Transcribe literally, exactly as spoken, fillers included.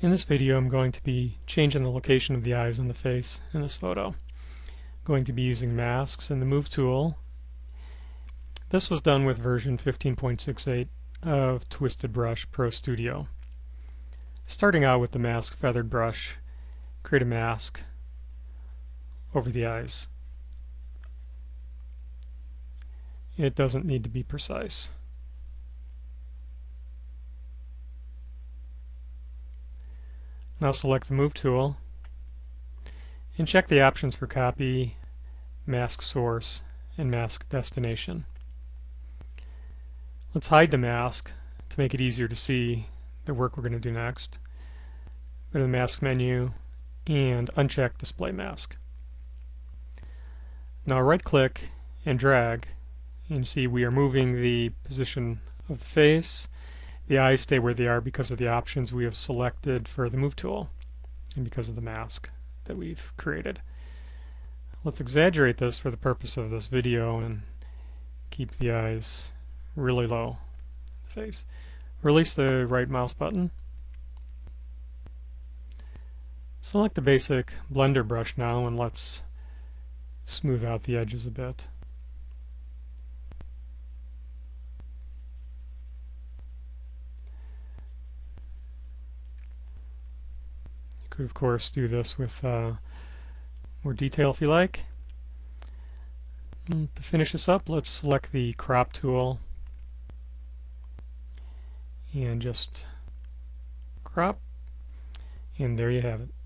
In this video I'm going to be changing the location of the eyes on the face in this photo. I'm going to be using masks and the move tool. This was done with version fifteen point six eight of Twisted Brush Pro Studio. Starting out with the mask feathered brush, create a mask over the eyes. It doesn't need to be precise. Now select the Move tool and check the options for Copy, Mask Source, and Mask Destination. Let's hide the mask to make it easier to see the work we're going to do next. Go to the Mask menu and uncheck Display Mask. Now right-click and drag. You see we are moving the position of the face. The eyes stay where they are because of the options we have selected for the move tool and because of the mask that we've created. Let's exaggerate this for the purpose of this video and keep the eyes really low in the face. Release the right mouse button. Select the basic blender brush now and let's smooth out the edges a bit. We of course do this with uh, more detail if you like. And to finish this up, let's select the crop tool and just crop, and there you have it.